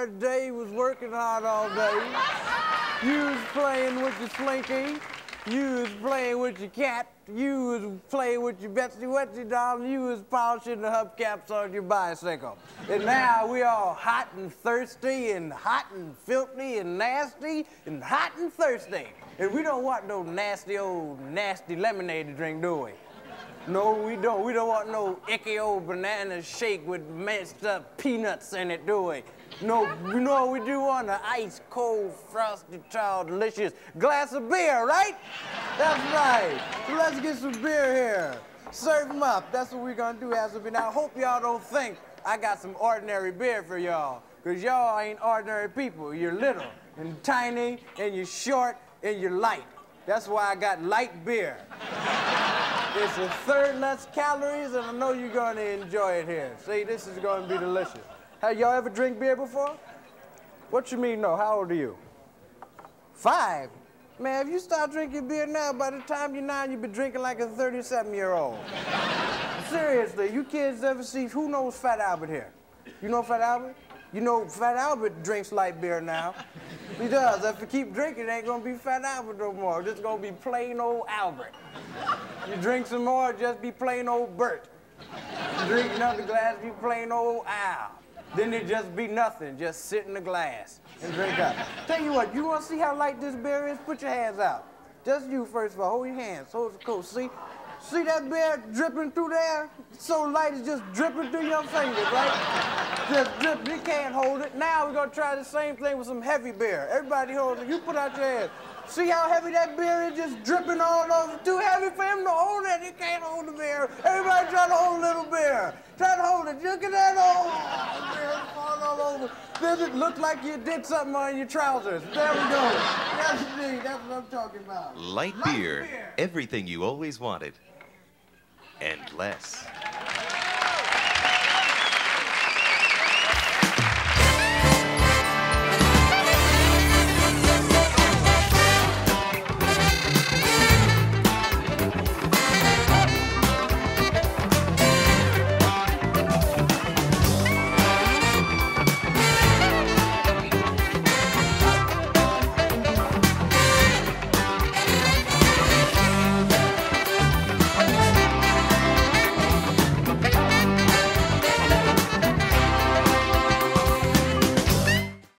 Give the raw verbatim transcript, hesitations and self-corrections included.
tired day, you was working hard all day. You was playing with your Slinky. You was playing with your cat, you was playing with your Betsy Wetsy doll, and you was polishing the hubcaps on your bicycle. And now we all hot and thirsty and hot and filthy and nasty and hot and thirsty. And we don't want no nasty old nasty lemonade to drink, do we? No, we don't. We don't want no icky old banana shake with messed up peanuts in it, do we? No, no, we do want an ice cold, frosty, child delicious glass of beer, right? That's right. So let's get some beer here. Serve them up. That's what we're gonna do, Hasselby. Now, I hope y'all don't think I got some ordinary beer for y'all, because y'all ain't ordinary people. You're little and tiny, and you're short, and you're light. That's why I got light beer. It's a third less calories, and I know you're gonna enjoy it here. See, this is gonna be delicious. Have y'all ever drink beer before? What you mean, no? How old are you? Five? Man, if you start drinking beer now, by the time you're nine, you'll be drinking like a thirty-seven-year-old. Seriously, you kids ever see, who knows Fat Albert here? You know Fat Albert? You know Fat Albert drinks light beer now. He does. If you keep drinking, it ain't gonna be Fat Albert no more. It's just gonna be plain old Albert. You drink some more, just be plain old Bert. You drink another glass, be plain old Al. Then it just be nothing, just sit in the glass and drink up. Tell you what, you wanna see how light this beer is? Put your hands out. Just you first of all, hold your hands, hold the coat, see? See that beer dripping through there? It's so light, it's just dripping through your fingers, right? Just dripping, you can't hold it. Now we're gonna try the same thing with some heavy beer. Everybody hold it, you put out your hands. See how heavy that beer is, just dripping all over? Too heavy for him to hold it, he can't hold the beer. Everybody try to hold a little beer. Try to hold it, look at that old beer falling all over. Does it look like you did something on your trousers? There we go. That's the thing, that's what I'm talking about. Light, Light beer, beer, everything you always wanted, and less.